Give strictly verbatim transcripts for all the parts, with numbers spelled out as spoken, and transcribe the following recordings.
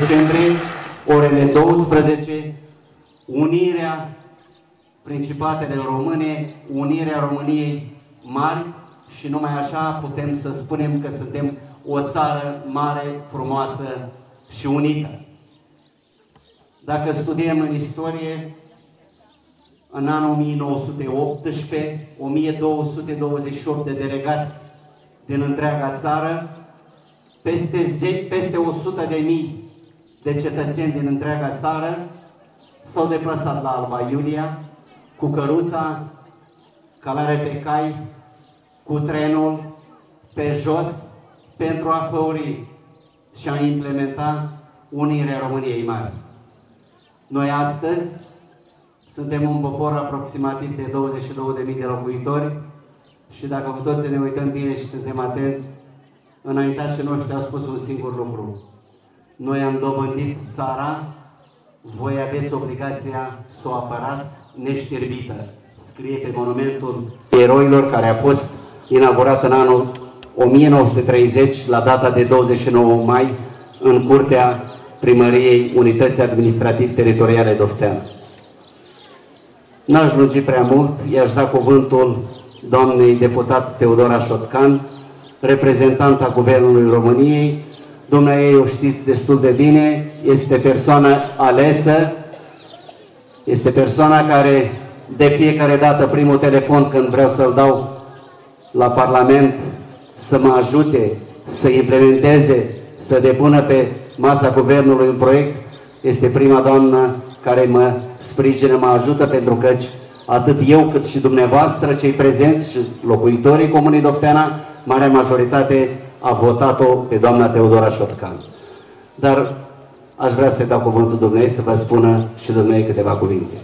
Decembrie, orele douăsprezece, Unirea Principatelor Române, Unirea României Mari și numai așa putem să spunem că suntem o țară mare, frumoasă și unită. Dacă studiem în istorie, în anul o mie nouă sute optsprezece, o mie două sute douăzeci și opt de delegați din întreaga țară, peste o sută de mii de cetățeni din întreaga țară s-au deplasat la Alba Iulia cu căruța, calare pe cai, cu trenul, pe jos, pentru a făuri și a implementa unirea României Mari. Noi astăzi suntem un popor aproximativ de douăzeci și două de mii de locuitori și dacă cu toți ne uităm bine și suntem atenți, înaintașii noștri au spus un singur lucru. Noi am dobândit țara, voi aveți obligația să o apărați neștirbită. Scrie pe monumentul eroilor care a fost inaugurat în anul o mie nouă sute treizeci, la data de douăzeci și nouă mai, în curtea primăriei Unității Administrativ-Teritoriale Dofteana. N-aș lungi prea mult, i-aș da cuvântul doamnei deputat Teodora Șotcan, reprezentanta Guvernului României. Dumnea ei o știți destul de bine, este persoana alesă, este persoana care de fiecare dată primul telefon când vreau să-l dau la Parlament să mă ajute, să implementeze, să depună pe masa Guvernului un proiect, este prima doamnă care mă sprijină, mă ajută, pentru că atât eu cât și dumneavoastră, cei prezenți și locuitorii Comunei Dofteana, marea majoritate a votat-o pe doamna Teodora Șotcan. Dar aș vrea să-i dau cuvântul dumneavoastră să vă spună și dumneavoastră câteva cuvinte.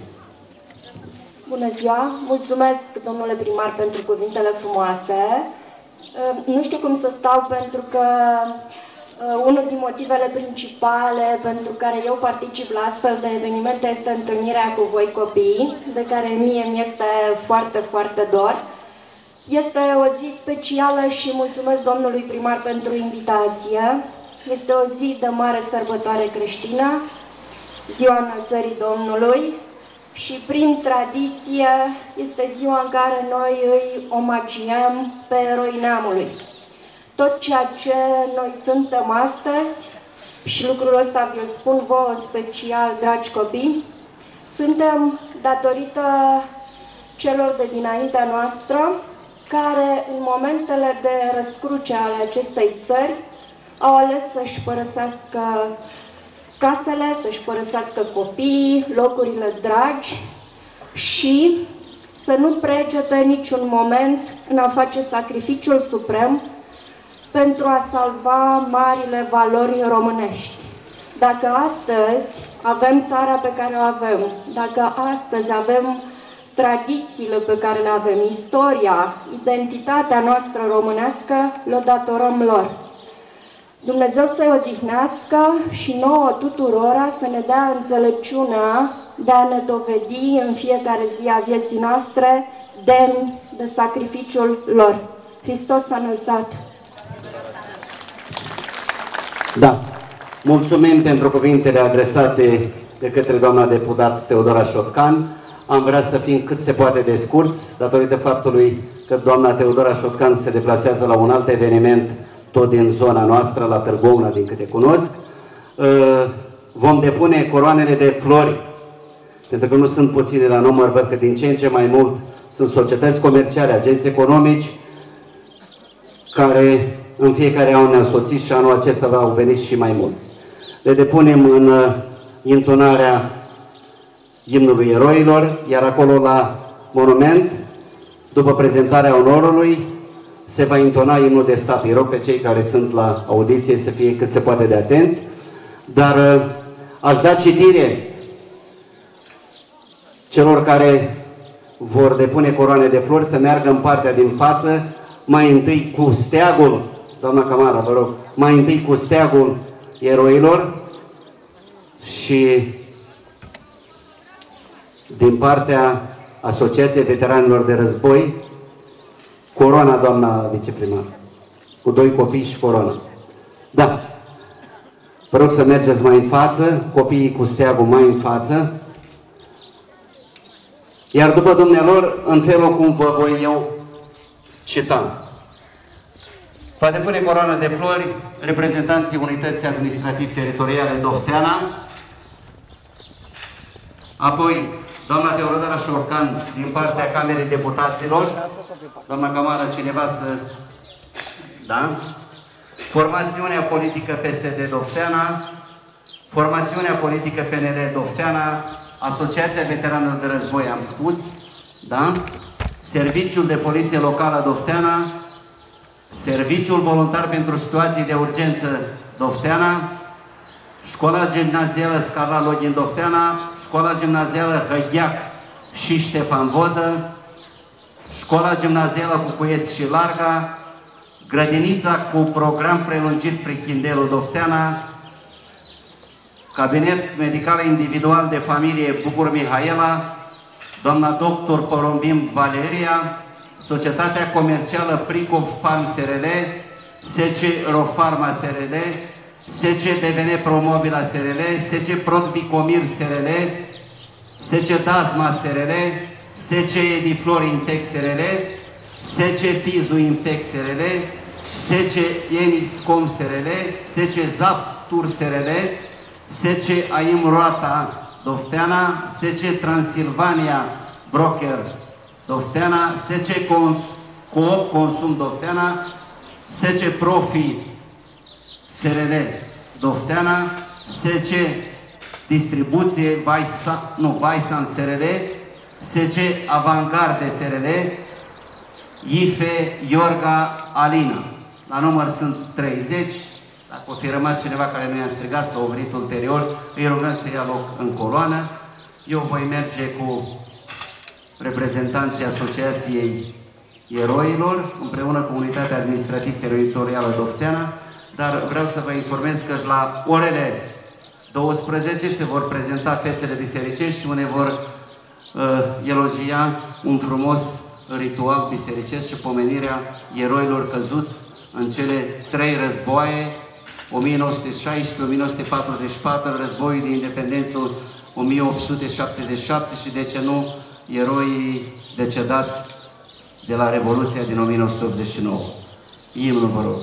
Bună ziua! Mulțumesc, domnule primar, pentru cuvintele frumoase. Nu știu cum să stau, pentru că unul din motivele principale pentru care eu particip la astfel de evenimente este întâlnirea cu voi copii, de care mie mi este foarte, foarte dor. Este o zi specială și mulțumesc domnului primar pentru invitație. Este o zi de mare sărbătoare creștină, ziua înălțării Domnului, și prin tradiție este ziua în care noi îi omagiem pe eroi neamului. Tot ceea ce noi suntem astăzi, și lucrul ăsta vi-l spun vouă în special, dragi copii, suntem datorită celor de dinaintea noastră, care în momentele de răscruce ale acestei țări au ales să-și părăsească casele, să-și părăsească copiii, locurile dragi și să nu precete niciun moment în a face sacrificiul suprem pentru a salva marile valori românești. Dacă astăzi avem țara pe care o avem, dacă astăzi avem tradițiile pe care le avem, istoria, identitatea noastră românească, le datorăm lor. Dumnezeu să-i odihnească și nouă tuturora să ne dea înțelepciunea de a ne dovedi în fiecare zi a vieții noastre demn de sacrificiul lor. Hristos s-a înălțat! Da, mulțumim pentru cuvintele adresate de către doamna deputat Teodora Șotcan. Am vrea să fim cât se poate de scurți, datorită faptului că doamna Teodora Șotcan se deplasează la un alt eveniment, tot din zona noastră, la Târgouna, din câte cunosc. Vom depune coroanele de flori, pentru că nu sunt puține la număr, văd că din ce în ce mai mult sunt societăți comerciale, agenți economici, care în fiecare an ne-au însoțit și anul acesta au venit și mai mulți. Le depunem în intonarea imnului eroilor, iar acolo la monument, după prezentarea onorului, se va intona imnul de stat. Îi rog pe cei care sunt la audiție să fie cât se poate de atenți, dar aș da citire celor care vor depune coroane de flori să meargă în partea din față, mai întâi cu steagul, doamna Camara, vă rog, mai întâi cu steagul eroilor și din partea Asociației Veteranilor de Război, coroana, doamna viceprimar, cu doi copii și coroana. Da, vă rog să mergeți mai în față, copiii cu steagul mai în față, iar după dumnealor, în felul cum vă voi eu cita. Va depune coroana de flori reprezentanții Unității Administrativ-Teritoriale Dofteana, apoi doamna Teodora Șotcan din partea Camerei Deputaților, doamna Camară, cineva să... Da? Formațiunea politică P S D Dofteana, formațiunea politică P N R Dofteana, Asociația Veteranilor de Război, am spus, da? Serviciul de Poliție Locală Dofteana, Serviciul Voluntar pentru Situații de Urgență Dofteana, Școala Gimnazială Scarlat Login Dofteana, Școala Gimnazială Hăgiach și Ștefan Vodă, Școala Gimnazială Cucuieți și Larga, Grădinița cu program prelungit Prichindelul Dofteana, Cabinet Medical Individual de Familie Bucur Mihaela, doamna doctor Porumbim Valeria, Societatea Comercială Pricop Farm S R L, S C Rofarma S R L, S C B B N Promobila S R L, S C Prodicomir S R L, S C Dasma S R L, S C Ediflor Intex S R L, S C Fizu Intex S R L, S C Enix Com S R L, S C Zap Tur S R L, S C Aim Roata Dofteana, S C Transilvania Broker Dofteana, S C Coop Consum Dofteana, S C Profi S R L Dofteana, S C Distribuție Vaisan, nu, Vaisan S R L, S C Avantgarde S R L, I F E Iorga Alina. La număr sunt treizeci. Dacă o fi rămas cineva care nu i-a strigat, s-a oprit ulterior, îi rugăm să ia loc în coloană. Eu voi merge cu reprezentanții Asociației Eroilor, împreună cu Unitatea Administrativ-Teritorială Dofteana, dar vreau să vă informez că la orele douăsprezece se vor prezenta fețele bisericești, unde vor uh, elogia un frumos ritual bisericesc și pomenirea eroilor căzuți în cele trei războaie, o mie nouă sute șaisprezece, o mie nouă sute patruzeci și patru, războiul de independență o mie opt sute șaptezeci și șapte și, de ce nu, eroii decedați de la Revoluția din o mie nouă sute optzeci și nouă. Imnul, vă rog.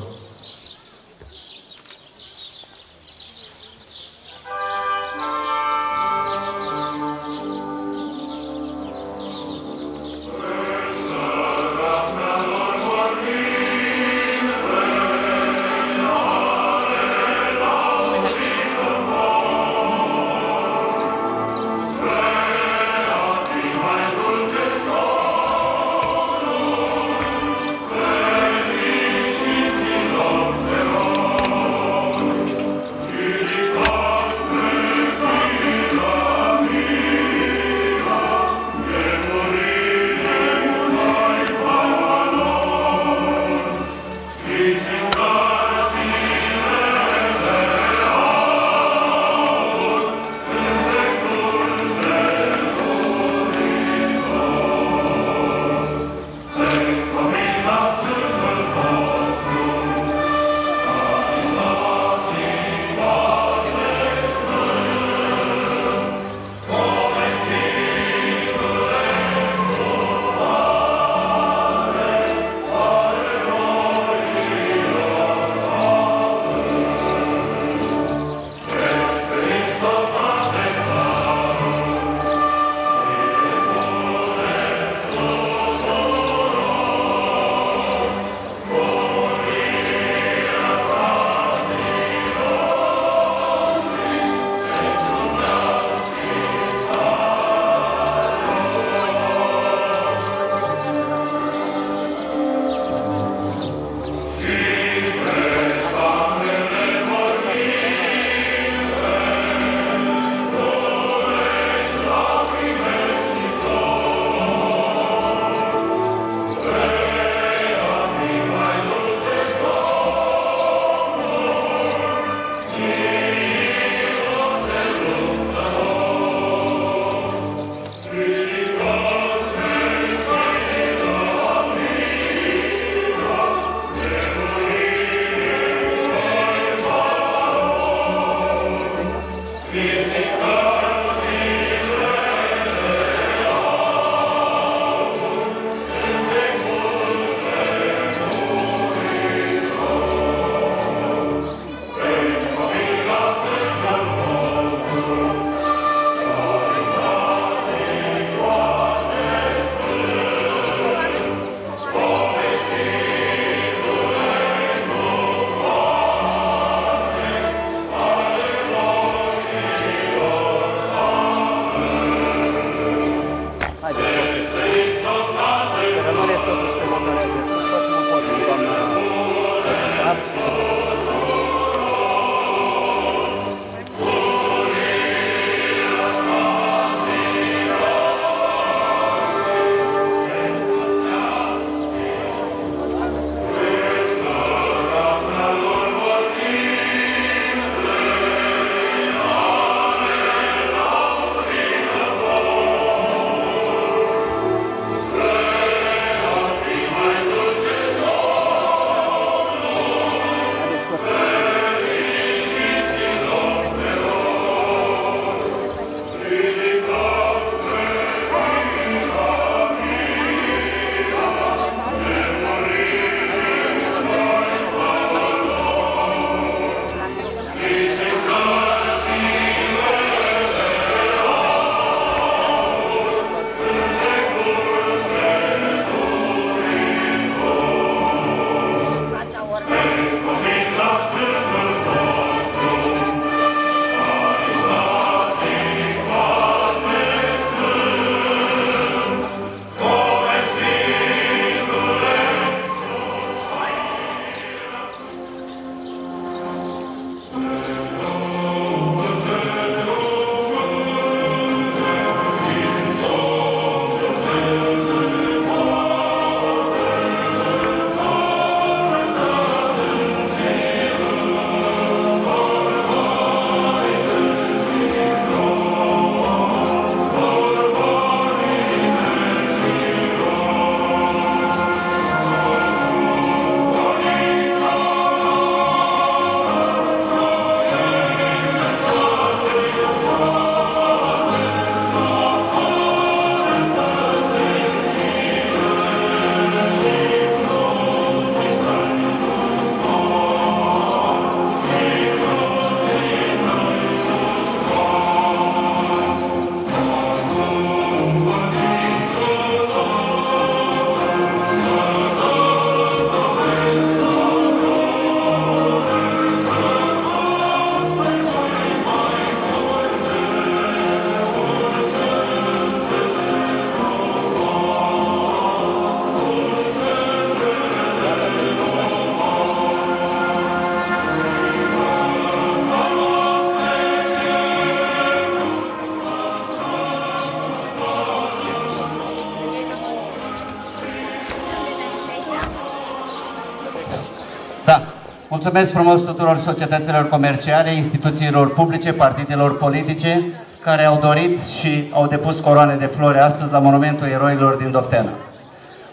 Mulțumesc frumos tuturor societăților comerciale, instituțiilor publice, partidelor politice, care au dorit și au depus coroane de flori astăzi la Monumentul Eroilor din Dofteana.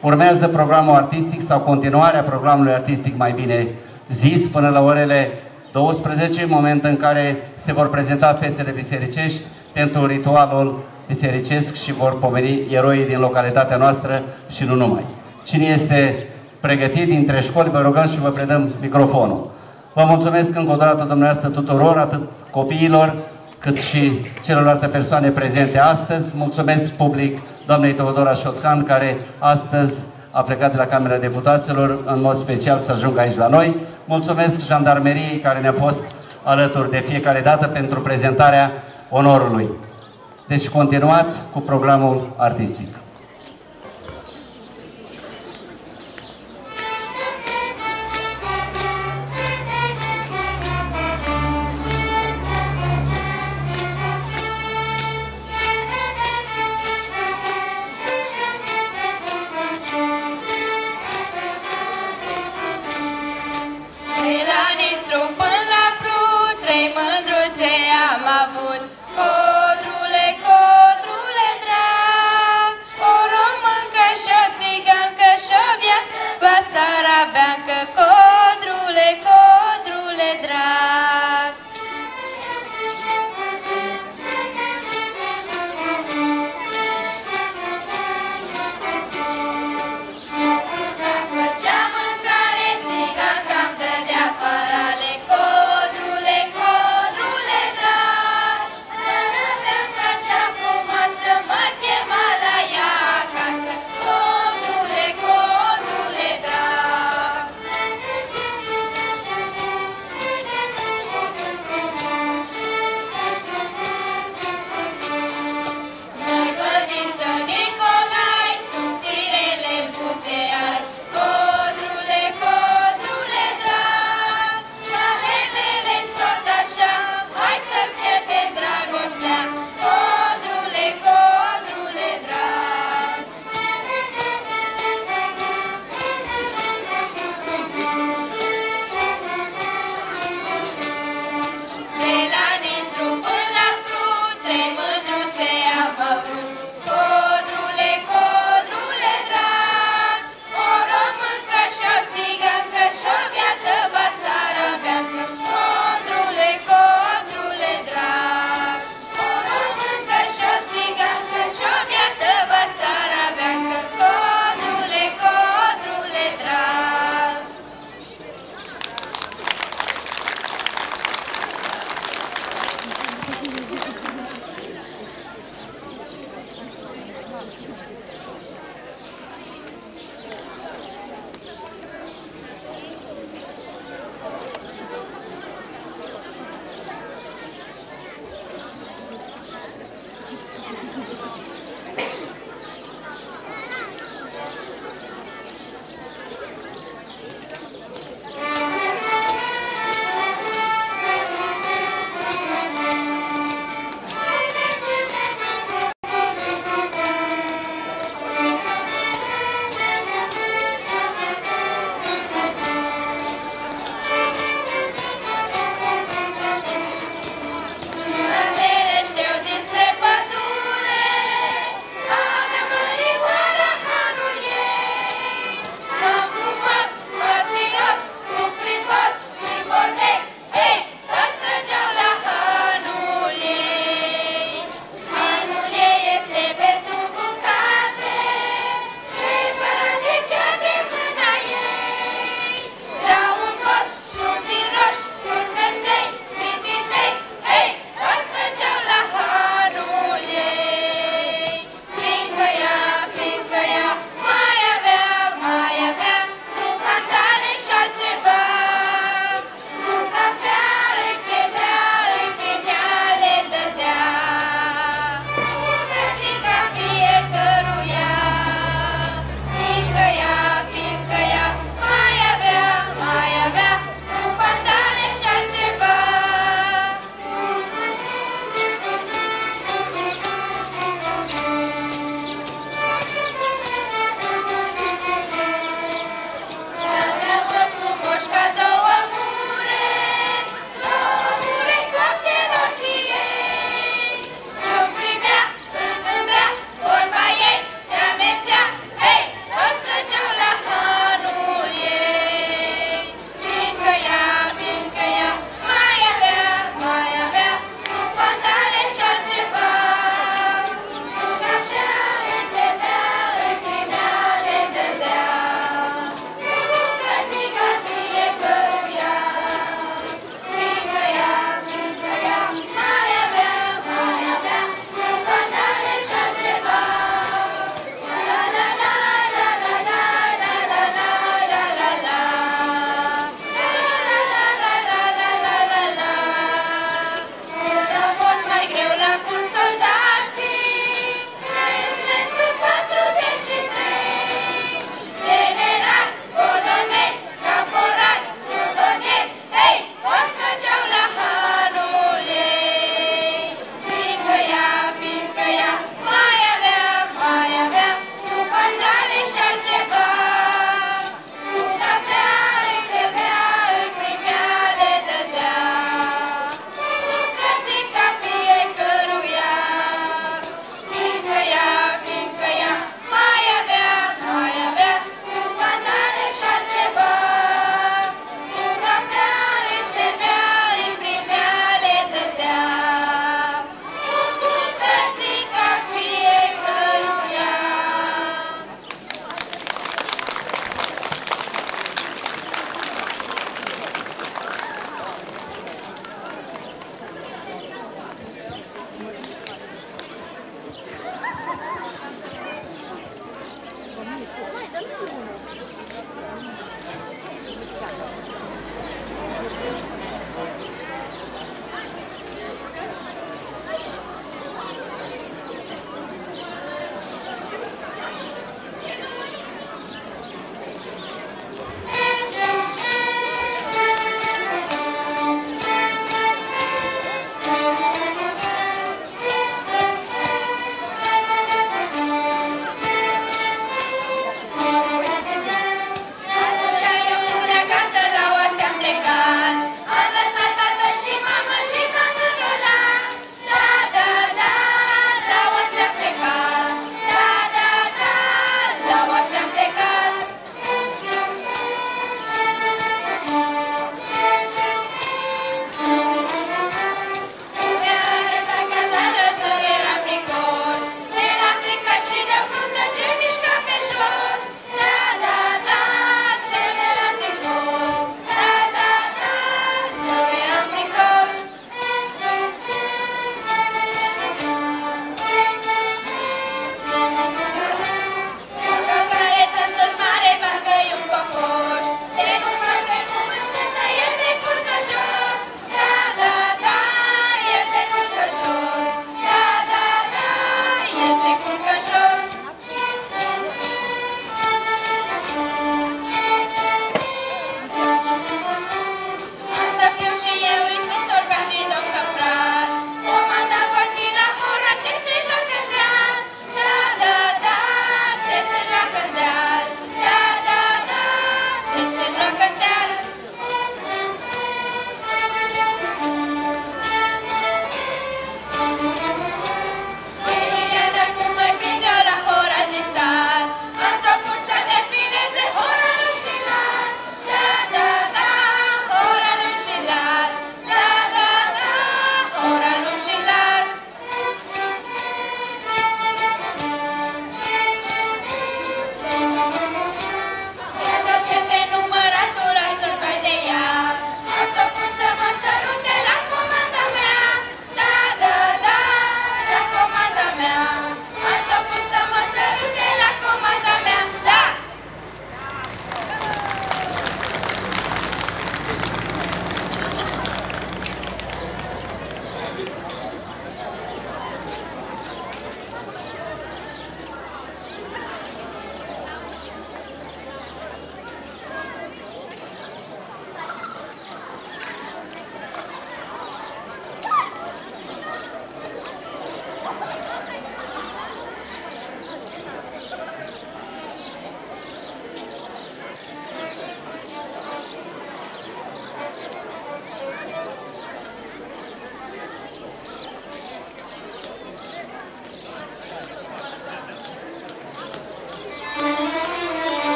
Urmează programul artistic sau continuarea programului artistic, mai bine zis, până la orele douăsprezece, moment în care se vor prezenta fețele bisericești pentru ritualul bisericesc și vor pomeni eroii din localitatea noastră și nu numai. Cine este pregătit dintre școli, vă rugăm și vă predăm microfonul. Vă mulțumesc încă o dată dumneavoastră tuturor, atât copiilor, cât și celorlalte persoane prezente astăzi. Mulțumesc public doamnei Teodora Șotcan, care astăzi a plecat de la Camera Deputaților, în mod special să ajungă aici la noi. Mulțumesc jandarmeriei care ne-a fost alături de fiecare dată pentru prezentarea onorului. Deci continuați cu programul artistic. Codrule, codrule drag, o Cu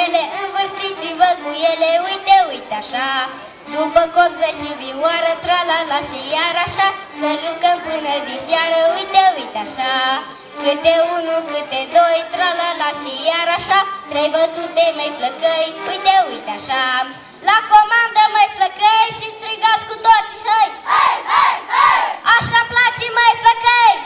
ele uite așa. După copză și vioară, tra-la-la și iar așa, să jucăm până din seară, uite, uite așa. Câte unu, câte doi, tra-la-la și iar așa, trei bătute mai flăcăi, uite, uite așa. La comandă mai flăcăi și strigați cu toți, hăi! Hei, hei, hei! Așa-mi place mai flăcăi!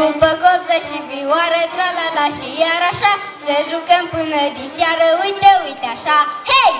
După copză și vioară, tra-la-la și iar așa, să jucăm până din seară, uite, uite așa, hei!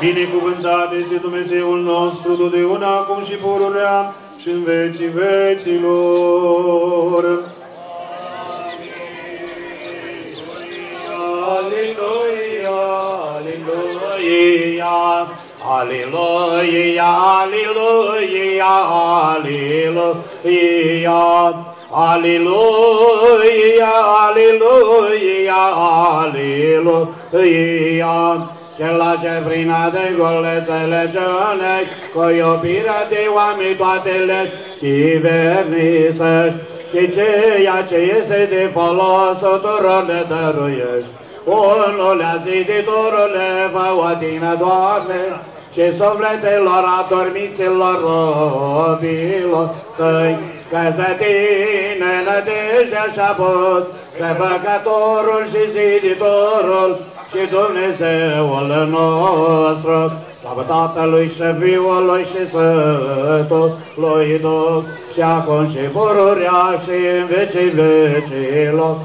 Binecuvântat este Dumnezeul nostru, totdeauna, acum și pururea și în vecii vecilor. Aleluia, aleluia, aleluia, aleluia, aleluia, aleluia, aleluia, aleluia. Cela ce prin adăgolețele cele, cu iubirea de oameni toate le chivernisești, și ceea ce este de folos tuturor le dăruiești. Unulea ziditorule, fă-o tine, Doamne, și sufletelor adormiților robilor tăi, că spre tine nădejdea și-a pus, pe păcătorul și ziditorul, și Dumnezeul nostru, slavă Tatălui și Fiului și Sfântului Duh, și acum și pururea și în vecii vecilor.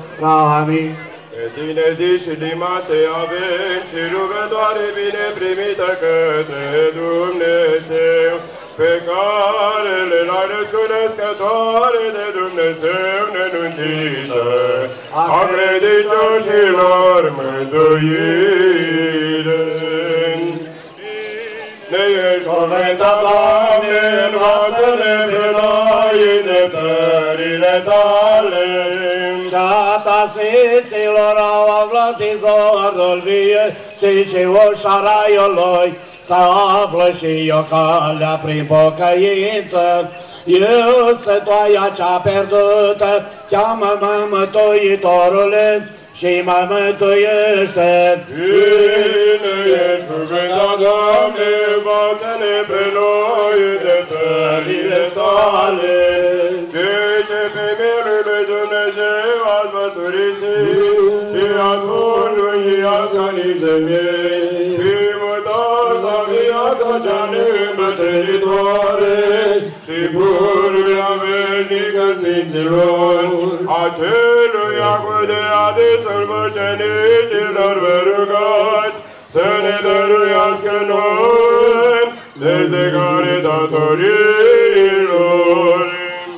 Amin. Pe tine zi și limate avem și rugătoare bine primită către Dumnezeu, pe care le l-ai răscunăscătoare de Dumnezeu nenunțită, a credincioșilor mântuire. Ne ești cuvântat, Doamne, în față-ne pe noi îndreptările tale. Ceata sfinților au aflat izvorul vieții și ușa raiului, să află și eu calea prin pocăință. Eu sunt oaia cea pierdută, cheamă-mă Mântuitorule și mă mântuiește. Bine ești cuvântat, Doamne, învață-ne pe noi îndreptările tale. Cite pe mirul lui Dumnezeu ați mărturisit și ați mărturit ați ca niște miei. Cea nebătrânitoare și pururea veșnică Sfinților, aceluia cu de adisul mucenicilor vă rugați să ne dăruiască noi desde care datoriilor.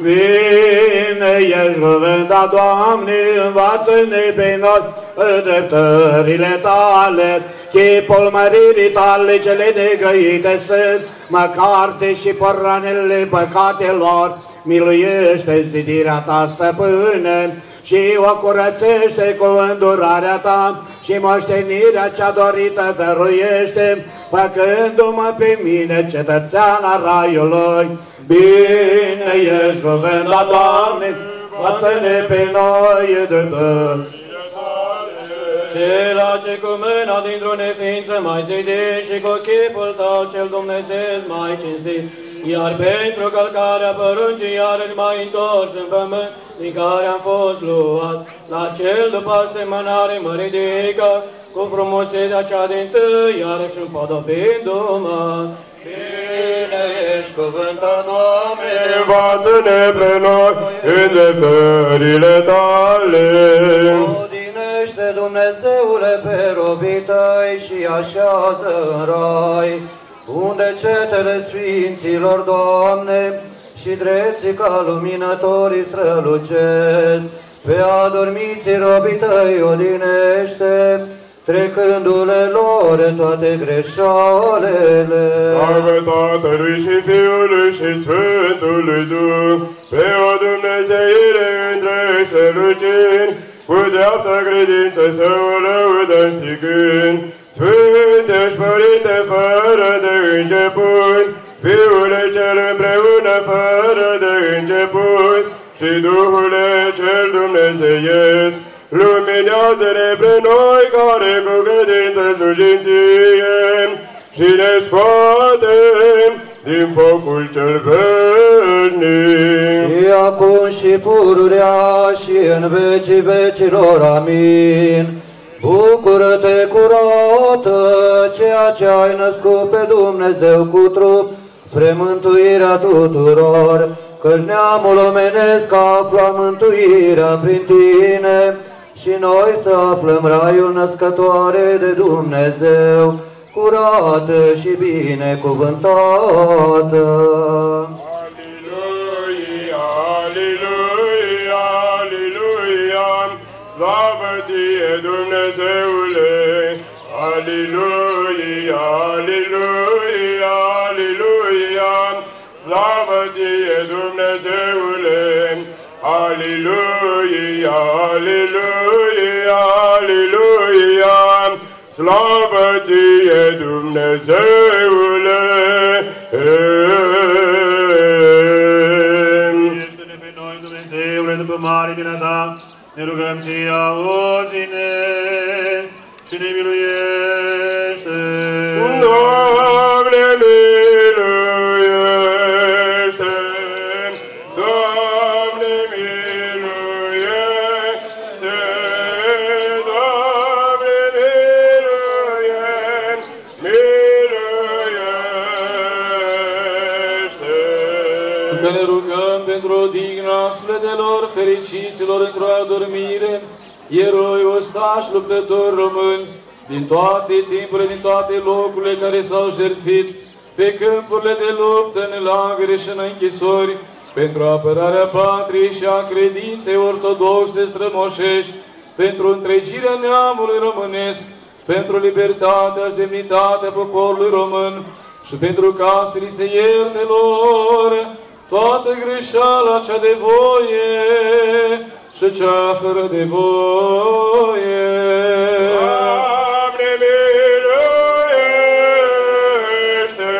Bine ești cuvântat, Doamne, învață-ne pe noi dreptările tale, chipul măririi tale cele negăite sunt, măcar deși poranele păcatelor, miluiește zidirea ta, Stăpâne, și o curățește cu îndurarea ta și moștenirea cea dorită dăruiește, făcându-mă pe mine cetățeana Raiului. Bine ești cuvântat, Doamne, învață-ne pe noi dreptările. Cela ce cu mâna dintr-o neființă mai zidit și cu chipul tău cel dumnezeu mai cinstit, iar pentru călcarea păruncii iarăși mai întors în pământ din care am fost luat. La cel după asemănare mă ridică cu frumusețea cea dintâi, iarăși împodobindu-mă. Bine ești cuvântat, Doamne, învață-ne pe noi în dreptările tale. Odinește, Doamne, Dumnezeule, pe robii tăi și așează în rai, unde cetele sfinților, Doamne, și drepții ca luminătorii strălucesc. Pe adormiții robii tăi odinește, trecându-le lor toate greșalele. Slavă Tatălui și Fiului și Sfântului Duh, pe o dumnezeire întrește lucind, cu dreapta credință să o lăudăm strigând. Sfânt ești, Părinte, fără de început, Fiule cel împreună fără de început, și Duhule cel dumnezeiesc, luminează-ne pe noi care cu credință slujim ție și ne scoatem din focul cel veșnic. Și acum și pururea și în vecii vecilor. Amin. Bucură-te, curată, ceea ce ai născut pe Dumnezeu cu trup, spre mântuirea tuturor, căci neamul omenesc afla mântuirea prin tine, și noi să aflăm raiul născătoare de Dumnezeu, curată și binecuvântată. Aliluia, aliluia, aliluia, slavă ție, Dumnezeule, aliluia, aliluia, aliluia, slavă ție, Dumnezeule, aliluia, aliluia, aliluia, slavă ție, Dumnezeule. Ești-ne pe noi, Dumnezeule, după mare mila ta, ne rugăm și auzi-ne și ne miluiește. Doamne, miluiește! Doamne, miluiește! Doamne, miluiește! Miluiește! Că ne rugăm pentru odihna sfetelor fericiților într-o adormire, eroi, ostași, luptători români, din toate timpurile, din toate locurile care s-au jertfit pe câmpurile de luptă, în lagăre și în închisori, pentru apărarea patriei și a credinței ortodoxe strămoșești, pentru întregirea neamului românesc, pentru libertatea și demnitatea poporului român și pentru ca să li se ierte lor toată greșeala cea de voie și cea fără de voie. Doamne, miluiește!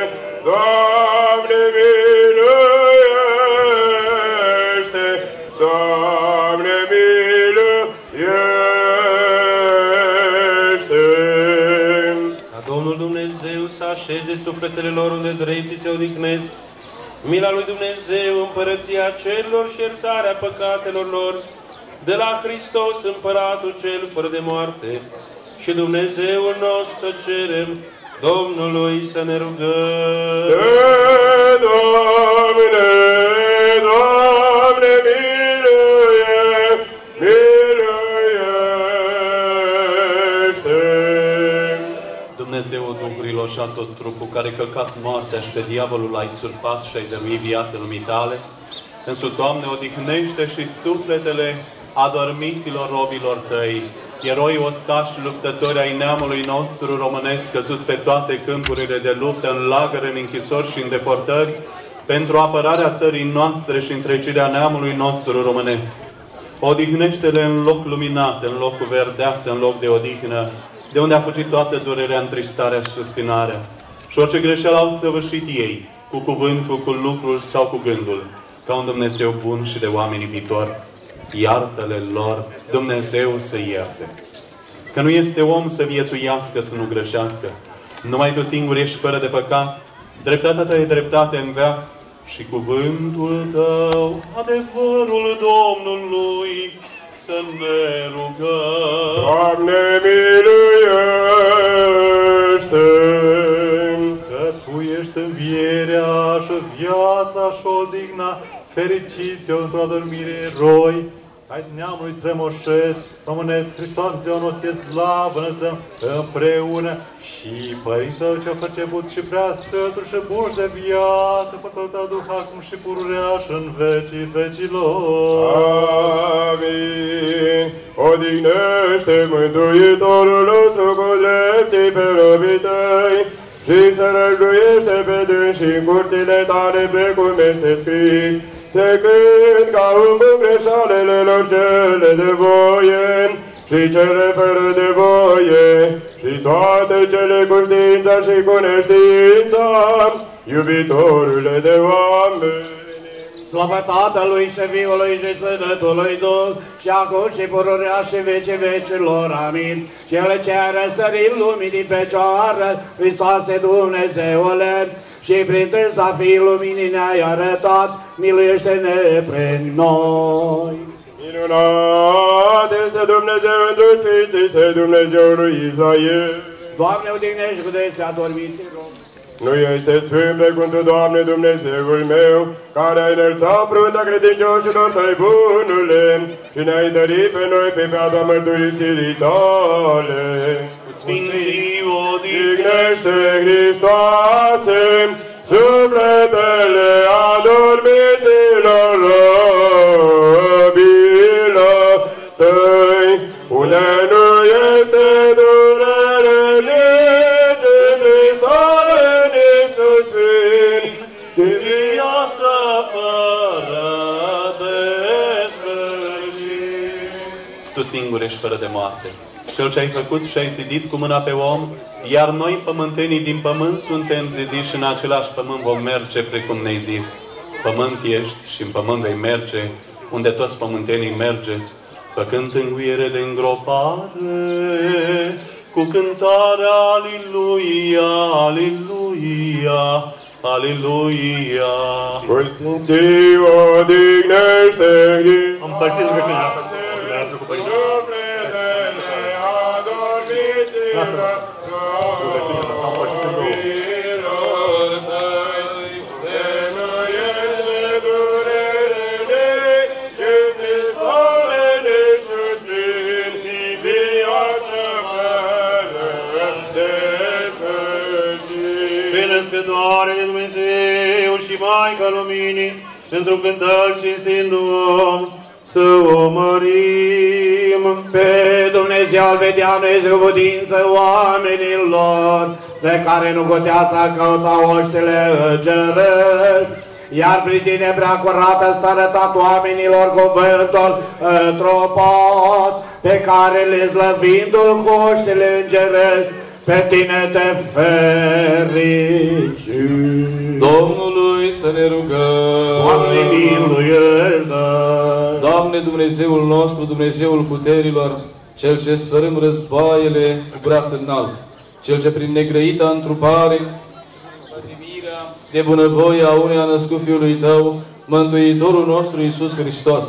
Doamne, miluiește! Doamne, miluiește! Ca Domnul Dumnezeu să așeze sufletele lor unde drepții se odihnesc, mila lui Dumnezeu, împărăția cerurilor și iertarea păcatelor lor, de la Hristos, Împăratul cel fără de moarte, și Dumnezeul nostru să cerem Domnului să ne rugăm. E, Doamne, Doamne, miluie, miluiește! Dumnezeul Duhurilor și a tot trupul, care călcat moartea și pe diavolul l-ai surpat și ai dăruit viața lumii tale, însuți, Doamne, odihnește și sufletele adormiților robilor tăi, eroi, ostași, luptători ai neamului nostru românesc, căzuți pe toate câmpurile de luptă, în lagăre, în închisori și în deportări, pentru apărarea țării noastre și întregirea neamului nostru românesc. Odihnește-le în loc luminat, în loc cu verdeață, în loc de odihnă, de unde a fugit toată durerea, întristarea și suspinarea. Și orice greșeală au săvârșit ei, cu cuvântul, cu lucrul sau cu gândul, ca un Dumnezeu bun și de oameni iubitor, iartă-le lor, Dumnezeu să ierte. Că nu este om să viețuiască, să nu greșească. Numai Tu singur ești fără de păcat, dreptatea Ta e dreptate în veac și cuvântul Tău, adevărul Domnului, să ne rugăm. Doamne, miluiește! Ești învierea și viața și odihna fericiți-o într-o adormire eroi, Hai din neamului strămoșesc, românesc, Hristanțeon, ostiesc, slav, înălțăm împreună și Părintele ce-a făcebut și prea sătul și bun de viață, Pătăl tău duh acum și pururea și în vecii vecilor. Amin. Odihnește Mântuitorul nostru cu dreptii pe robii tăi și să răguiește pe dânsii în curțile tale pe cum este scris, de când ca un bun greșalele lor cele de voie și cele fără de voie și toate cele cu știința și cu neștiința, iubitorule de oameni. Slavă Tatălui și Fiului și Sfântului Duh, și acum și pururea și vecii vecilor. Amin. Cel ce a răsărit lumii din Fecioară, Hristoase Dumnezeule, și prin târza Fiii Luminii ne-ai arătat, miluiește-ne prin noi. Minunat este Dumnezeu întru Sfinții, este Dumnezeul lui Israel. Doamne, odihnești cu deștea dormiților. Nu ești sfânt precum Tu, Doamne, Dumnezeul meu, care ai înălțat fruntea credincioșilor Tăi, bunule, și ne-ai întărit pe noi pe piatra mărturisirii Tale. Sfinții, odihnește, Hristoase, sufletele adormiților robilor Tăi, unde nu este durere nici tristare, nici suspin, din viața fără de sfârșit. Tu singur ești fără de moarte, Cel ce ai făcut și ai zidit cu mâna pe om, iar noi, pământenii din pământ, suntem zidiți și în același pământ vom merge precum ne-ai zis. Pământ ești și în pământ vei merge, unde toți pământenii mergeți, făcând tânguiere de îngropare, cu cântarea Aliluia, Aliluia, Aliluia. Sfântii odihnește. Împărțiți rugăciunea asta. Doare de Dumnezeu și Maica Luminii, pentru cântări cinstindu-om, să o mărim. Pe Dumnezeu vedea noi cu putință oamenilor, pe care nu goteața căuta oștele îngerești, iar prin tine prea curată s-a arătat oamenilor cuvântul întropat, pe care le slăvindu-l cu oștele îngerești, pe tine te fericim. Domnului să ne rugăm. Doamne, miluiește! Doamne, Dumnezeul nostru, Dumnezeul puterilor, Cel ce sfărâm războaiele cu braț înalt, Cel ce prin negrăită întrupare, potrivirea de bunăvoie a uneia a născut Fiului Tău, Mântuitorul nostru Iisus Hristos,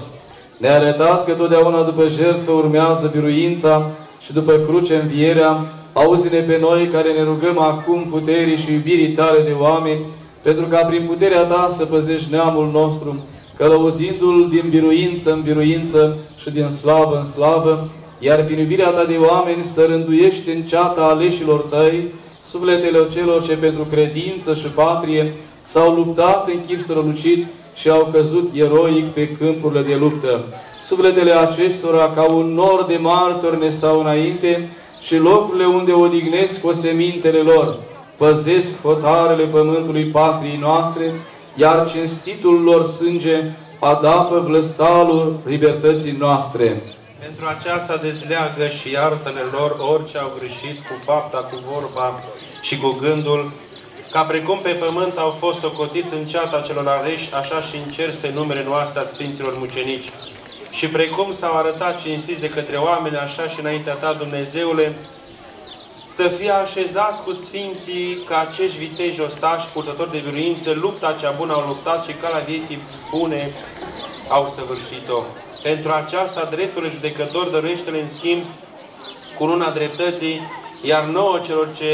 ne-a arătat că totdeauna după jertfă urmează biruința și după cruce învierea. Auzi-ne pe noi care ne rugăm acum puterii și iubirii tale de oameni, pentru ca prin puterea ta să păzești neamul nostru, călăuzindu-l din biruință în biruință și din slavă în slavă, iar prin iubirea ta de oameni să rânduiești în ceata aleșilor tăi, sufletele celor ce pentru credință și patrie s-au luptat în chip strălucit și au căzut eroic pe câmpurile de luptă. Sufletele acestora ca un nor de martori ne stau înainte, și locurile unde odihnesc osemintele lor, păzesc hotarele pământului patriei noastre, iar cinstitul lor sânge adapă vlăstalul libertății noastre. Pentru aceasta dezleagă și iartă-le lor orice au greșit cu fapta, cu vorba și cu gândul, ca precum pe pământ au fost socotiți în ceata celor aleși, așa și în cer se numere noastre a Sfinților Mucenici. Și precum s-au arătat cinstiți de către oameni, așa și înaintea ta, Dumnezeule, să fie așezați cu Sfinții ca acești viteji ostași, purtători de biruință, lupta cea bună au luptat și calea vieții bune au săvârșit-o. Pentru aceasta, drepturile judecători dăruiește-le în schimb cununa dreptății, iar nouă celor ce,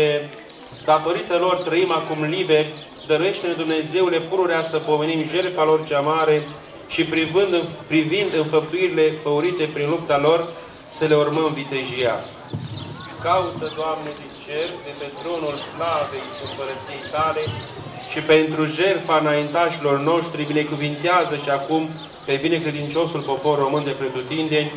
datorită lor, trăim acum liberi, dăruiește-ne, Dumnezeule, pururea să pomenim jertfa lor cea mare, și privind, privind înfăptuirile făurite prin lupta lor, să le urmăm vitejia. Caută, Doamne, din cer, de pe tronul slavei împărăției tale și pentru jertfa înaintașilor noștri, binecuvintează și acum pe binecredinciosul popor român de pretutindeni,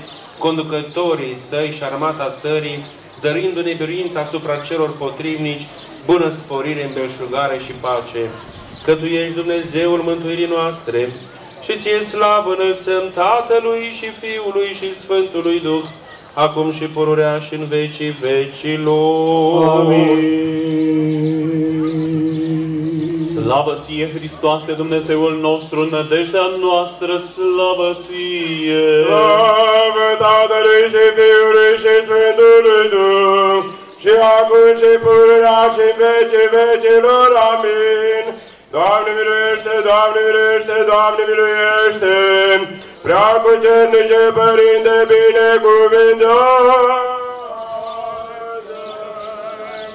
conducătorii săi și armata țării, dărindu-ne biruința asupra celor potrivnici, bună sporire, îmbelșugare și pace. Că Tu ești Dumnezeul mântuirii noastre și Ție slavă înălțăm Tatălui și Fiului și Sfântului Duh, acum și pururea și în vecii vecilor. Amin. Slavă Ție, Hristoase, Dumnezeul nostru, nădejdea noastră, slavă Ție. Slavă Tatălui și Fiului și Sfântului Duh, și acum și pururea și în vecii vecilor. Amin. Doamne miluiește, Doamne miluiește, Doamne miluiește, Preacucernice Părinte, binecuvintează!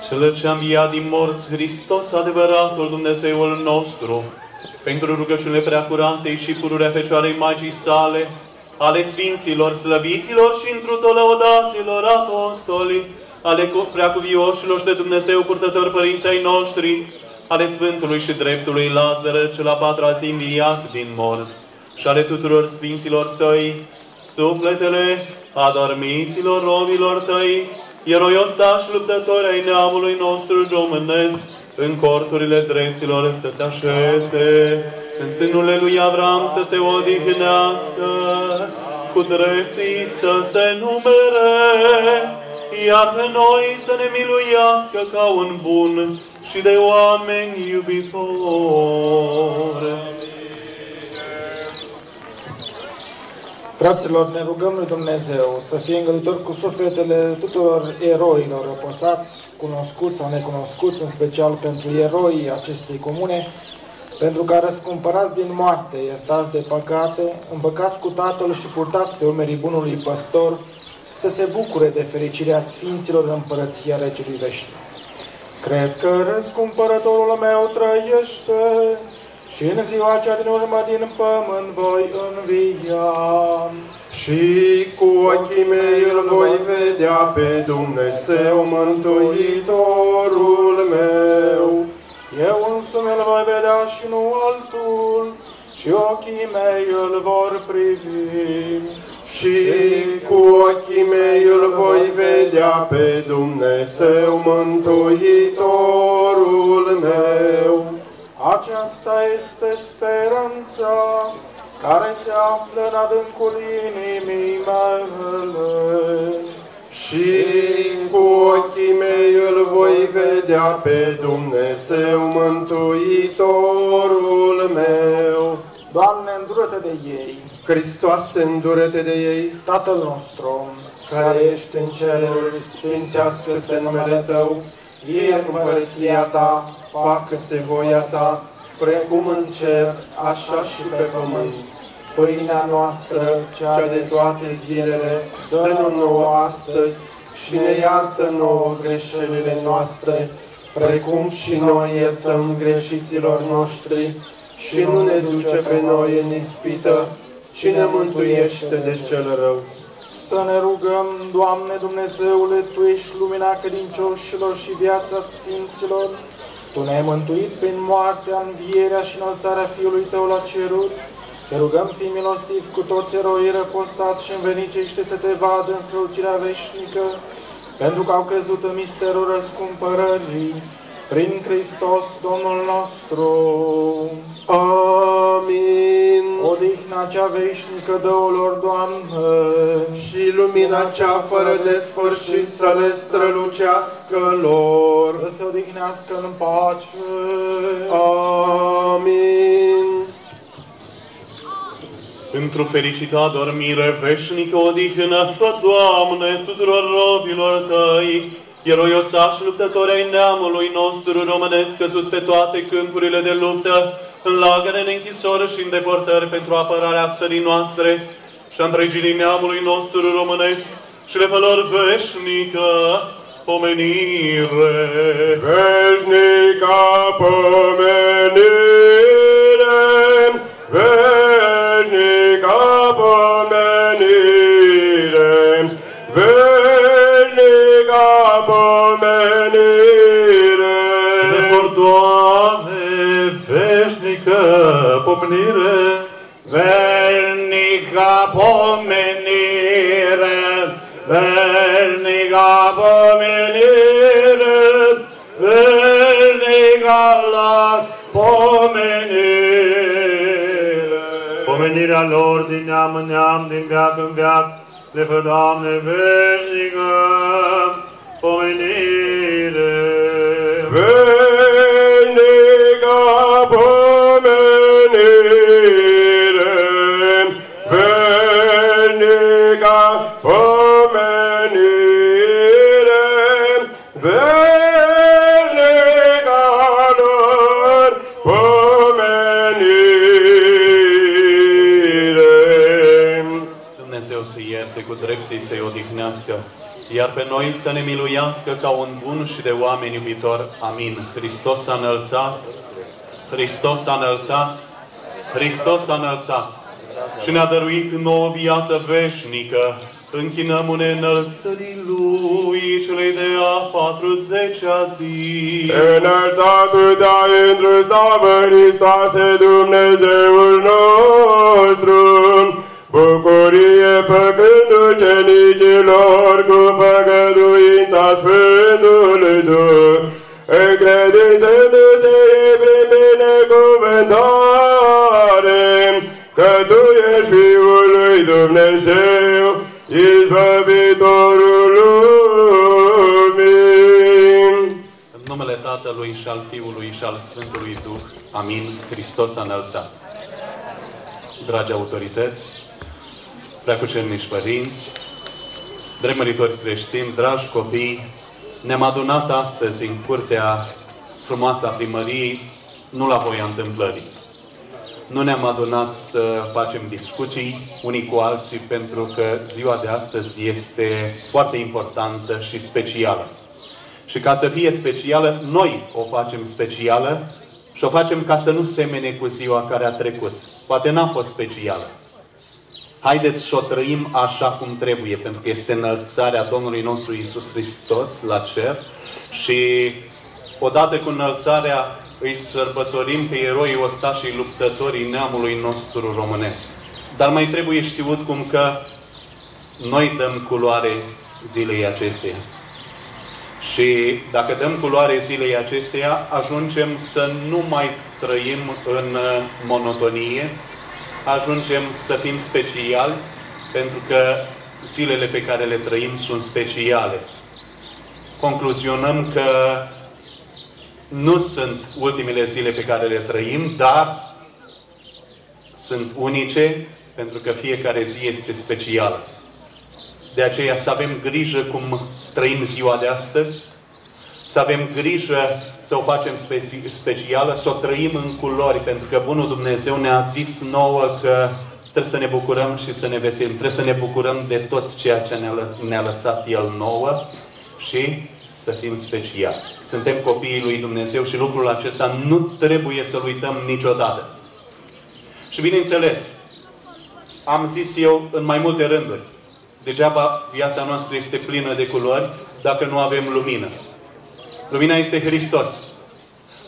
Cel ce a înviat din morți, Hristos, adevăratul Dumnezeul nostru, pentru rugăciunile Preacuratei și pururea Fecioarei Magii sale, ale Sfinților, Slăviților și întru tot lăudaților apostoli, ale preacuvioșilor de Dumnezeu, purtători părinții noștri, ale Sfântului și Dreptului Lazar, cel a patra zi înviat din morți, și ale tuturor Sfinților Săi, sufletele adormiților robilor Tăi, eroiostași luptători ai neamului nostru românesc, în corturile drepților să se așeze, în sânurile lui Avram să se odihnească, cu drepții să se numere, iar pe noi să ne miluiască ca un bun și de oameni iubitori. Fraților, ne rugăm lui Dumnezeu să fie îngăduitor cu sufletele tuturor eroilor răposați, cunoscuți sau necunoscuți, în special pentru eroii acestei comune, pentru că răscumpărați din moarte, iertați de păcate, împăcați cu Tatăl și purtați pe umerii bunului păstor, să se bucure de fericirea Sfinților în Împărăția Regelui Veșnic. Cred că răscumpărătorul meu trăiește și în ziua cea din urmă din pământ voi învia. Și cu ochii mei îl voi vedea pe Dumnezeu, Mântuitorul meu. Eu însumi îl voi vedea și nu altul, și ochii mei îl vor privi. Și cu ochii mei îl voi vedea pe Dumnezeu, Mântuitorul meu. Aceasta este speranța care se află în adâncul inimii mele. Și cu ochii mei îl voi vedea pe Dumnezeu, Mântuitorul meu. Doamne, îndură-te de ei! Hristoase, îndură-te de ei! Tatăl nostru, care ești în ceruri, sfințească-se numele Tău, vie împărăția Ta, facă-se voia Ta, precum în cer, așa și pe pământ. Pâinea noastră, cea de toate zilele, dă-ne nouă astăzi și ne iartă nouă greșelile noastre, precum și noi iertăm greșiților noștri, și nu ne duce pe noi în ispită, ci ne mântuiește de cel rău. Să ne rugăm, Doamne Dumnezeule, Tu ești lumina credincioșilor și viața Sfinților. Tu ne-ai mântuit prin moartea, învierea și înălțarea Fiului Tău la ceruri. Te rugăm, fii milostiv cu toți eroii răposați și învenicește să te vadă în strălucirea veșnică, pentru că au crezut în misterul răscumpărării. Prin Hristos, Domnul nostru. Amin. Odihna cea veșnică dă-o lor, Doamne, și lumina cea fără de sfârșit să le strălucească lor, să se odihnească în pace. Amin. Într-o fericită adormire veșnică odihnă, Doamne, tuturor robilor Tăi, eroi ostași luptători ai neamului nostru românesc, căzuți pe toate câmpurile de luptă, în lagăre, în închisori și în deportări pentru apărarea țării noastre și a întregii neamului nostru românesc și le lor veșnică pomenire. Veșnică pomenire, veșnică. domnire, velnica pomenire, velnica pomenire, velnica la pomenire. Pomenirea lor din neam în neam, din veac în veac, de fă, Doamne, veșnică pomenire. Veșnică pomenire, veșnică pomenire, veșnică lor pomenire. Dumnezeu să ierte cu drept să-i se odihnească, iar pe noi să ne miluiască ca un bun și de oameni iubitor. Amin. Hristos s-a înălțat, Hristos s-a înălțat, Hristos s-a înălțat și ne-a dăruit nouă viață veșnică. Închinăm-ne înălțării Lui, celei de a patruzecea zi. Înălțatul de-a într-o slavă, Hristoase Dumnezeul nostru, bucurie făcând ucenicilor cu păcăduința Sfântului Duh, în credințându-se-i prin binecuvântare, că Tu ești Fiul lui Dumnezeu, izbăvitorul lumii. În numele Tatălui și al Fiului și al Sfântului Duh. Amin. Hristos a înălțat. Dragi autorități, preacucernici părinți, dreptmăritori creștini, dragi copii, ne-am adunat astăzi în curtea frumoasă a primăriei, nu la voia întâmplării. Nu ne-am adunat să facem discuții unii cu alții, pentru că ziua de astăzi este foarte importantă și specială. Și ca să fie specială, noi o facem specială și o facem ca să nu semene cu ziua care a trecut. Poate n-a fost specială. Haideți să o trăim așa cum trebuie, pentru că este înălțarea Domnului nostru Iisus Hristos la cer și odată cu înălțarea îi sărbătorim pe eroii ostașii luptătorii neamului nostru românesc. Dar mai trebuie știut cum că noi dăm culoare zilei acesteia. Și dacă dăm culoare zilei acesteia, ajungem să nu mai trăim în monotonie, ajungem să fim speciali, pentru că zilele pe care le trăim sunt speciale. Concluzionăm că nu sunt ultimele zile pe care le trăim, dar sunt unice, pentru că fiecare zi este specială. De aceea să avem grijă cum trăim ziua de astăzi, să avem grijă să o facem specială, să o trăim în culori, pentru că Bunul Dumnezeu ne-a zis nouă că trebuie să ne bucurăm și să ne veselim. Trebuie să ne bucurăm de tot ceea ce ne-a lăsat El nouă și să fim speciali. Suntem copiii lui Dumnezeu și lucrul acesta nu trebuie să-l uităm niciodată. Și bineînțeles, am zis eu în mai multe rânduri, degeaba viața noastră este plină de culori dacă nu avem lumină. Lumina este Hristos.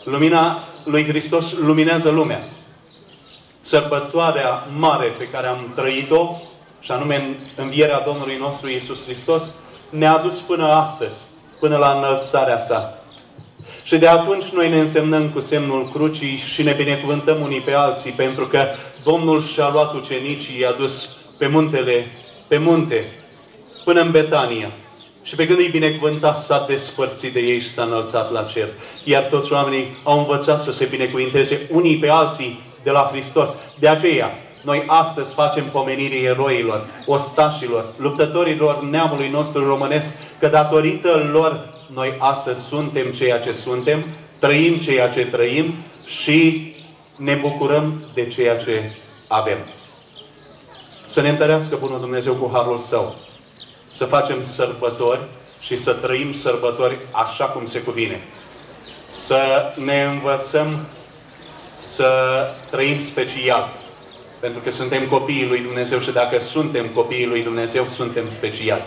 Lumina lui Hristos luminează lumea. Sărbătoarea mare pe care am trăit-o, și anume învierea Domnului nostru Iisus Hristos, ne-a dus până astăzi, până la înălțarea Sa. Și de atunci noi ne însemnăm cu semnul crucii și ne binecuvântăm unii pe alții, pentru că Domnul și-a luat ucenicii, i-a dus pe muntele, pe munte, până în Betania. Și pe când îi binecuvânta, s-a despărțit de ei și s-a înălțat la cer. Iar toți oamenii au învățat să se binecuvinteze unii pe alții de la Hristos. De aceea, noi astăzi facem pomenirea eroilor, ostașilor, luptătorilor neamului nostru românesc, că datorită lor, noi astăzi suntem ceea ce suntem, trăim ceea ce trăim și ne bucurăm de ceea ce avem. Să ne întărească Bunul Dumnezeu cu harul Său. Să facem sărbători și să trăim sărbători așa cum se cuvine. Să ne învățăm să trăim special. Pentru că suntem copiii lui Dumnezeu și dacă suntem copiii lui Dumnezeu, suntem speciali.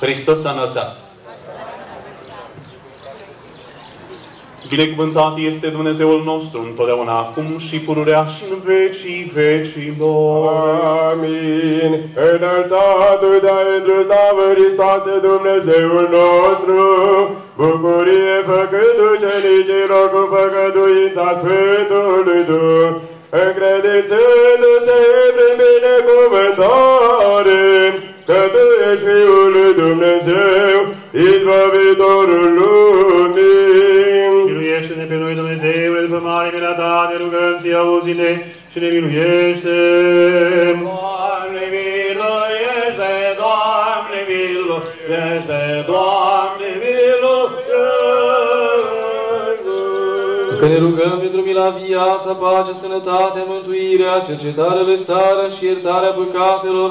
Hristos s-a înălțat. Binecuvântat este Dumnezeul nostru întotdeauna, acum și pururea și în vecii vecilor. Amin. Înălțatul de-a într-o slavă Hristoase Dumnezeul nostru, bucurie făcând ucenicilor cu făcăduința Sfântului Duh, încredințându-se prin binecuvântare că Tu ești Fiul lui Dumnezeu, izbăvitorul lumii. Miluiește-ne pe noi, Dumnezeule, după mare mila Ta, ne rugăm Ție, auzi-ne și ne miluiește. Doamne, miluiește, Doamne, miluiește, Doamne, miluiește. Că ne rugăm pentru mila viața, pacea, sănătatea, mântuirea, cercetarea, lăsarea și iertarea păcatelor,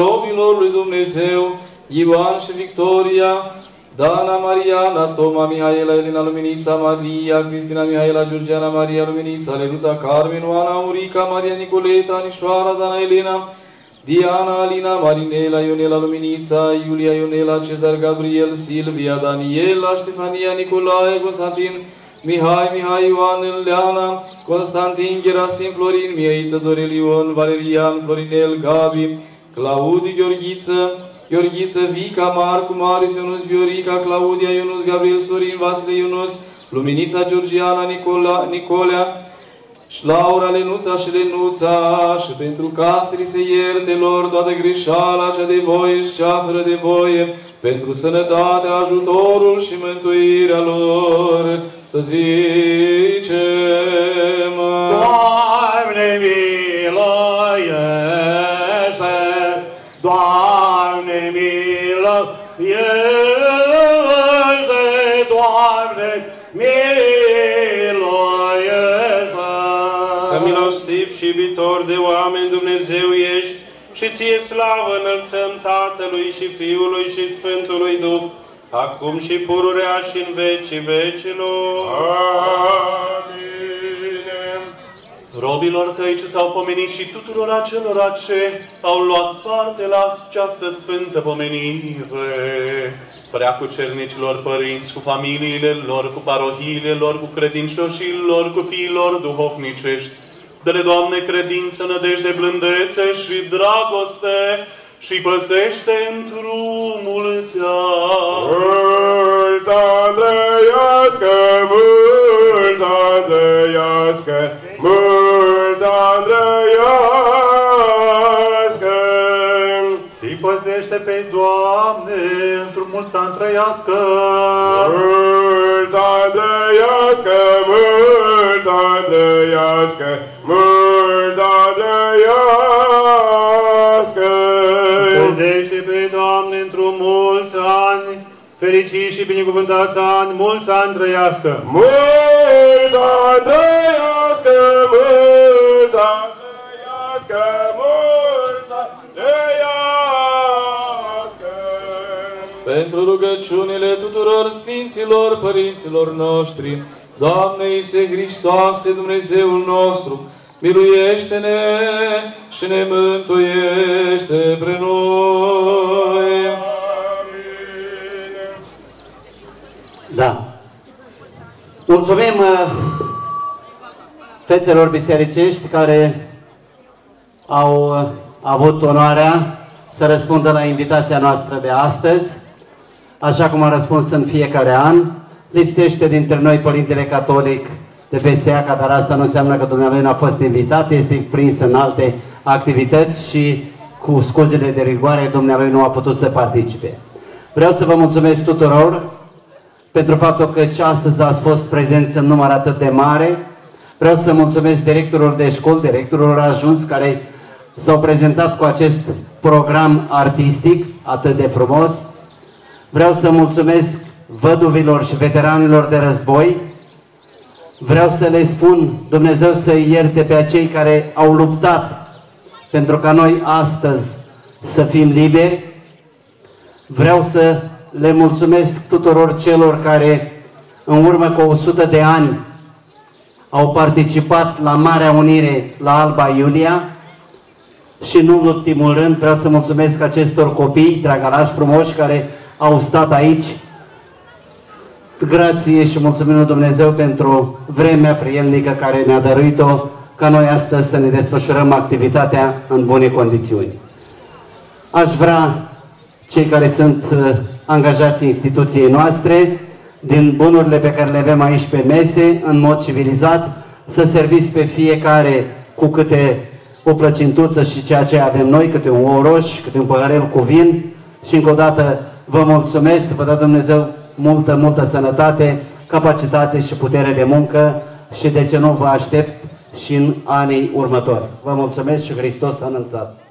robilor lui Dumnezeu, Ioan și Victoria, Dana, Mariana, Toma, Mihaela, Elena, Luminița, Maria, Cristina, Mihaela, Georgiana, Maria, Luminița, Leluța, Carmen, Oana, Urica, Maria, Nicoleta, Anișoara, Dana, Elena, Diana, Alina, Marinela, Ionela, Luminița, Iulia, Ionela, Cezar, Gabriel, Silvia, Daniela, Ștefania, Nicolae, Constantin, Mihai, Mihai, Ioan, Leana, Constantin, Gerasim, Florin, Mieiță, Dorelion, Valerian, Florinel, Gabi, Claudiu, Gheorghiță, Gheorghiță, Vica, Marcu, Marius, Ionuț, Viorica, Claudia, Ionuț, Gabriel, Sorin, Vasile, Ionuț, Luminița, Georgiana, Nicola, Nicolea, și Laura, Lenuța și Lenuța, și pentru casele se ierte lor toată greșeala, cea de voie și cea fără de voie, pentru sănătatea, ajutorul și mântuirea lor, să zicem. Doamne, miluiește! Doamne, miluiește, Doamne, miluiește. Că milostiv și iubitor de oameni Dumnezeu ești și Ție slavă înălțăm Tatălui și Fiului și Sfântului Duh, acum și pururea și în vecii vecilor. Amin. Robilor Tăi ce s-au pomenit și tuturor acelora ce au luat parte la această sfântă pomenire, preacucernicilor părinți, cu familiile lor, cu parohiile lor, cu credincioșii lor, cu fiilor duhovnicești, dă-le, Doamne, credință, nădejde, blândețe și dragoste și păzește în drumul Ți-a. Multă trăiască, multă trăiască, multă trăiască. Ți păzește pe Doamne, într-un mulți ani trăiască. Multă trăiască, multă trăiască, multă trăiască. Păzește pe Doamne, într-un mulți ani, fericiți și binecuvântați ani, mulți ani trăiască. Mulți ani trăiască, mulți ani trăiască, mulți ani trăiască. Pentru rugăciunile tuturor sfinților părinților noștri, Doamne Iisuse Hristoase, Dumnezeul nostru, miluiește-ne și ne mântuiește pre noi. Da. Mulțumim fețelor bisericești care au avut onoarea să răspundă la invitația noastră de astăzi, așa cum a răspuns în fiecare an. Lipsește dintre noi Părintele Catolic de P S A C A, dar asta nu înseamnă că dumneavoastră nu a fost invitat, este prins în alte activități și cu scuzele de rigoare dumneavoastră nu a putut să participe. Vreau să vă mulțumesc tuturor pentru faptul că astăzi ați fost prezenți în număr atât de mare. Vreau să mulțumesc directorilor de școli, directorilor ajuns care s-au prezentat cu acest program artistic atât de frumos. Vreau să mulțumesc văduvilor și veteranilor de război. Vreau să le spun, Dumnezeu să-i ierte pe acei care au luptat pentru ca noi astăzi să fim liberi. Vreau să le mulțumesc tuturor celor care în urmă cu o sută de ani au participat la Marea Unire la Alba Iulia și nu în ultimul rând vreau să mulțumesc acestor copii, dragalași frumoși, care au stat aici grație și mulțumim lui Dumnezeu pentru vremea prielnică care ne-a dăruit-o ca noi astăzi să ne desfășurăm activitatea în bune condiții. Aș vrea cei care sunt angajații instituției noastre, din bunurile pe care le avem aici pe mese, în mod civilizat, să serviți pe fiecare cu câte o plăcintuță și ceea ce avem noi, câte un ou roșu, câte un păhărel cu vin. Și încă o dată vă mulțumesc, să vă dea Dumnezeu multă, multă sănătate, capacitate și putere de muncă și de ce nu vă aștept și în anii următori. Vă mulțumesc și Hristos s-a înălțat!